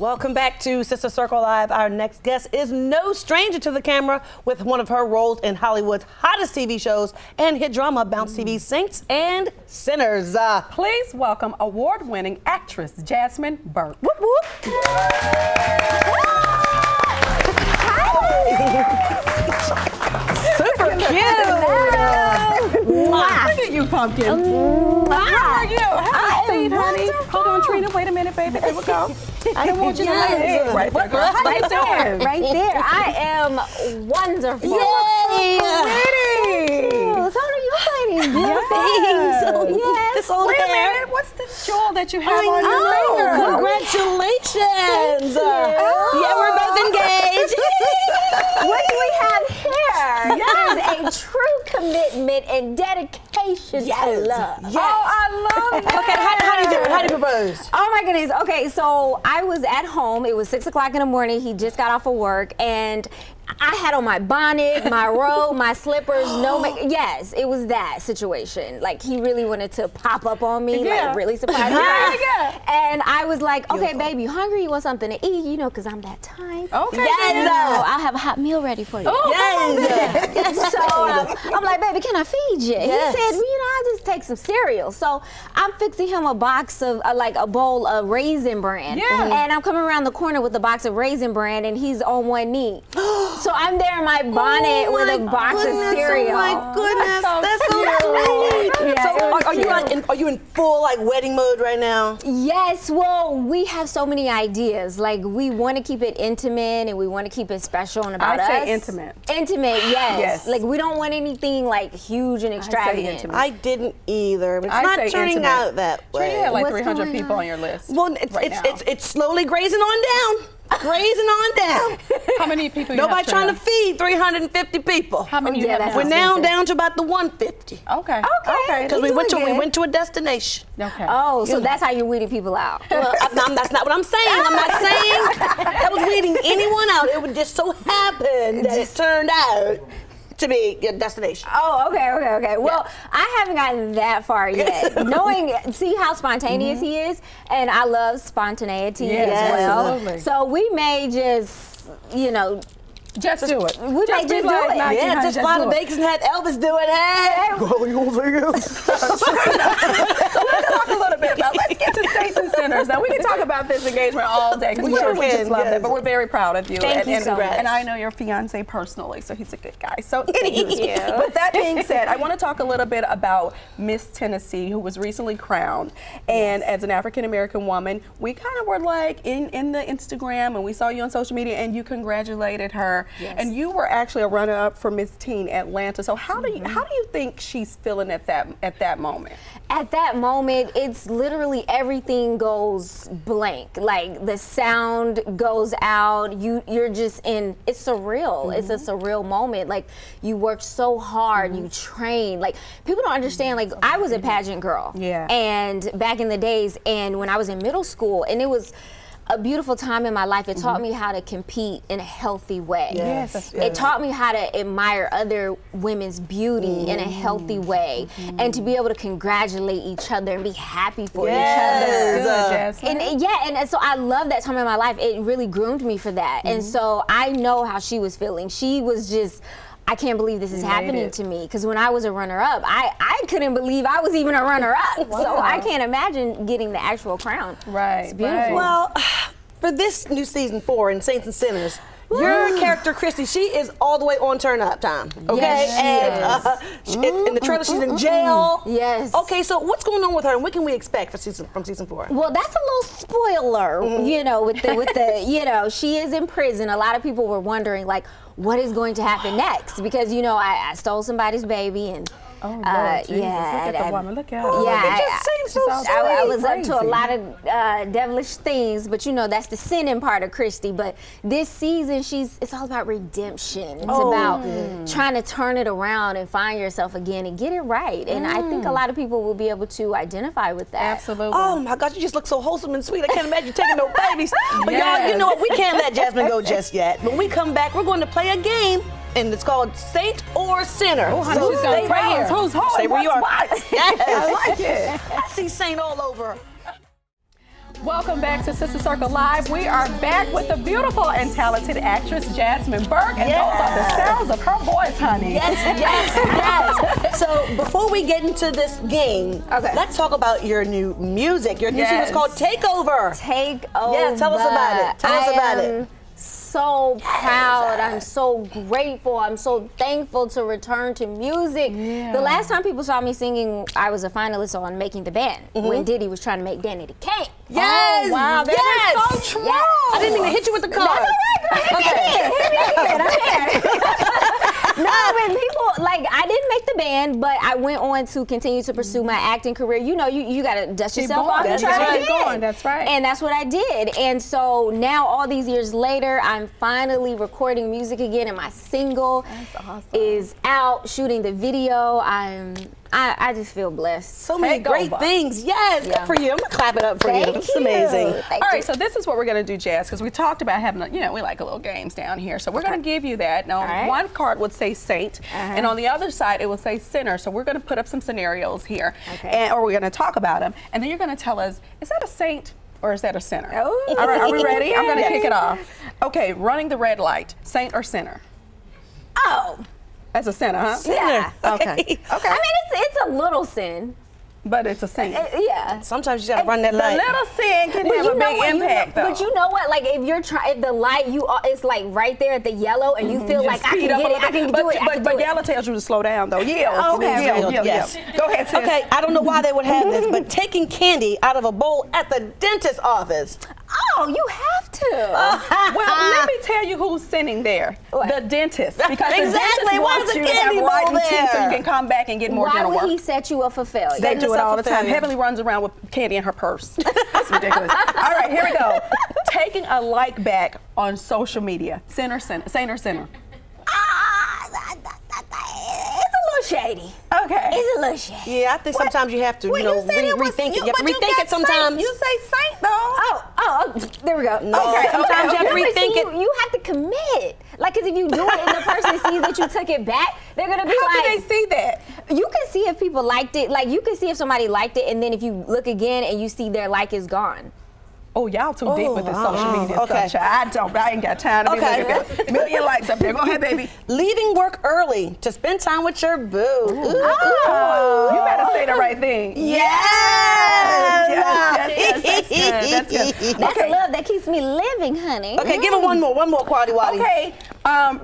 Welcome back to Sister Circle Live. Our next guest is no stranger to the camera with one of her roles in Hollywood's hottest TV shows and hit drama, Bounce TV's Saints and Sinners. Please welcome award-winning actress Jasmine Burke. Whoop, whoop. Hi. Super cute. Look at you, pumpkin. How are you? How are you, honey? Hold on, Trina. Wait a minute, baby. There we go. I don't want you to lay right there. Right there. Right there. I am wonderful. Yay! Pretty. Oh, so are you hiding? Yes. Yes. Wait a minute. What's this shawl that you have on your finger? Oh, congratulations. Yeah, we're both engaged. What do we have here? Yes. Is a true commitment and dedication to love. Yes. Oh, I love that. Okay, how do you do it? How do you propose? Oh my goodness. Okay, so I was at home. It was 6 o'clock in the morning. He just got off of work, and I had on my bonnet, my robe, my slippers, no makeup. Yes, it was that situation. Like, he really wanted to pop up on me, like, really surprise me. And I was like, okay, babe, you hungry? You want something to eat? You know, because I'm that type. Okay. Yes. So I'll have a hot meal ready for you. Oh, yes. So I'm like, baby, can I feed you? Yes. He said, well, you know, I'll just take some cereal. So I'm fixing him a box of, like, a bowl of Raisin Bran. Yeah. And I'm coming around the corner with a box of Raisin Bran, and he's on one knee. So I'm there in my bonnet with a box of cereal. Oh my goodness, that's so sweet. Yeah, so are you in full like wedding mode right now? Yes, well, we have so many ideas. Like, we want to keep it intimate and we want to keep it special and about us. I say intimate. Intimate, yes. Like, we don't want anything like huge and extravagant. I didn't either, but it's not turning out that way. Trina had like 300 people on your list. Well, it's slowly grazing on down. Grazing on down. How many people you have trying to feed 350 people. How many you have? We're now down to about the 150. Okay. Okay. Because we went to a destination. Okay. Oh, so that's how you're weeding people out. Well, that's not what I'm saying. I'm not saying that was weeding anyone out. It would just so happen that it turned out to be your destination. Oh, okay. Well, I haven't gotten that far yet. See how spontaneous he is, and I love spontaneity as well. Absolutely. So we may just, you know, just do it. We may just do it. Yeah, just fly to Vegas and have Elvis do it. Hey, well, you want Vegas? So let's talk a little bit about. Let's get to Saints and Sinners. Now, we can talk about this engagement all day because we just love that. But we're very proud of you. Thank you so much. And I know your fiance personally, so he's a good guy. So thank you. But that being said, I want to talk a little bit about Miss Tennessee, who was recently crowned. And as an African American woman, we kind of were like in the Instagram, and we saw you on social media, and you congratulated her. Yes. And you were actually a runner-up for Miss Teen Atlanta. So how do you think she's feeling at that moment? At that moment, it's literally everything goes blank. Like, the sound goes out. You're just in. It's surreal. It's a surreal moment. Like, you work so hard. You train. Like, people don't understand. Like, I was a pageant girl. Yeah. And back in the days, and when I was in middle school, and it was a beautiful time in my life. It taught me how to compete in a healthy way. Yes. It taught me how to admire other women's beauty in a healthy way, and to be able to congratulate each other and be happy for each other. And so I love that time in my life. It really groomed me for that. And so I know how she was feeling. She was just, I can't believe this is happening to me. Because when I was a runner-up, I couldn't believe I was even a runner-up. Wow. So I can't imagine getting the actual crown. Right. It's beautiful. Right. Well, for this new season 4 in Saints and Sinners, your character, Christy, she is all the way on turn-up time. Okay? Yes, and in the trailer, she's in jail. Yes. Okay, so what's going on with her, and what can we expect from season 4? Well, that's a little spoiler, you know, with the you know, she is in prison. A lot of people were wondering, like, what is going to happen next? Because, you know, I stole somebody's baby, and oh, Lord, Jesus. Yeah, look at the woman. Look at her. Yeah, it just seems so sweet. I was crazy. Up to a lot of devilish things, but you know that's the sinning part of Christy. But this season, it's all about redemption. It's about trying to turn it around and find yourself again and get it right. And I think a lot of people will be able to identify with that. Absolutely. Oh my God, you just look so wholesome and sweet. I can't imagine taking no babies. But y'all, you know what? We can't let Jasmine go just yet. When we come back, we're going to play a game. And it's called Saint or Sinner. Oh, honey, she's got prayers. Who's holy? Stay where you are. Yes. I like it. I see Saint all over. Welcome back to Sister Circle Live. We are back with the beautiful and talented actress Jasmine Burke, and those are the sounds of her voice, honey. Yes, yes, yes. So before we get into this game, let's talk about your new music. Your new song is called Takeover. Takeover. Yeah, tell us about it. Tell us about it. So proud. I'm so grateful. I'm so thankful to return to music. Yeah. The last time people saw me singing, I was a finalist on Making the Band when Diddy was trying to make Danity Kane. Yes! Oh, wow, that is so true. Yes. I didn't even hit you with the card. That's all right, girl. No, when people like, I didn't make the band, but I went on to continue to pursue my acting career. You know, you gotta dust yourself off and try again. That's right. And that's what I did. And so now, all these years later, I'm finally recording music again, and my single is out, shooting the video. I just feel blessed. So many great things. Yes, good for you. I'm gonna clap it up for you. It's amazing. All right, so this is what we're gonna do, Jazz, because we talked about having, you know, we like a little games down here. So we're gonna give you that. Now, one card would say saint, and on the other side it would say sinner. So we're gonna put up some scenarios here, or we're gonna talk about them, and then you're gonna tell us, is that a saint or is that a sinner? All right, are we ready? I'm gonna kick it off. Okay, running the red light, saint or sinner? Oh. That's a sinner, huh? Yeah. Okay. Okay. I mean, it's a little sin. But it's a sin. Yeah. Sometimes you gotta run that light. The little sin can have a big impact, though. But you know what? Like, if you're trying, if the light, it's like right there at the yellow, and you feel like I can get it, I can do it. But yellow tells you to slow down, though. Yeah. Okay. Yes. Go ahead, sis. Okay. I don't know why they would have this, but taking candy out of a bowl at the dentist's office. Oh, you have to. Well, let me tell you who's sitting there. What? The dentist. Because exactly. Why is the candy bowl there? So you can come back and get more dental work. Why would he set you up for failure? They do it all the time. Heavenly runs around with candy in her purse. That's ridiculous. All right, here we go. Taking a like back on social media. Sinner, sinner, sinner, sinner. Shady. Okay. It's a little shady. Yeah, I think sometimes you have to, you know, rethink it. You have to rethink it sometimes. You say saint, though. Oh, there we go. No. Okay. Sometimes you have to rethink it. You have to commit. Like, because if you do it and the person sees that you took it back, they're going to be like... How do they see that? You can see if people liked it. Like, you can see if somebody liked it, and then if you look again and you see their like is gone. Oh, y'all too deep with the social media culture. I ain't got time to be looking at million likes up there. Go ahead, baby. Leaving work early to spend time with your boo. You better say the right thing. Yes. That's good. That's love that keeps me living, honey. Okay, give it one more quality. Okay,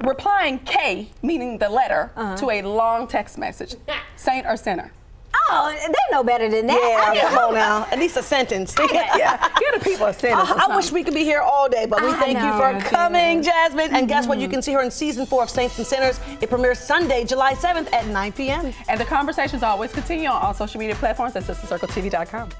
replying K, meaning the letter, to a long text message. Saint or sinner? Oh, they know better than that. Yeah, come on now. At least a sentence. Get the people a sentence. I wish we could be here all day, but we thank you for coming, Jasmine. And guess what? You can see her in season 4 of Saints and Sinners. It premieres Sunday, July 7th at 9 p.m. And the conversations always continue on all social media platforms at SisterCircleTV.com.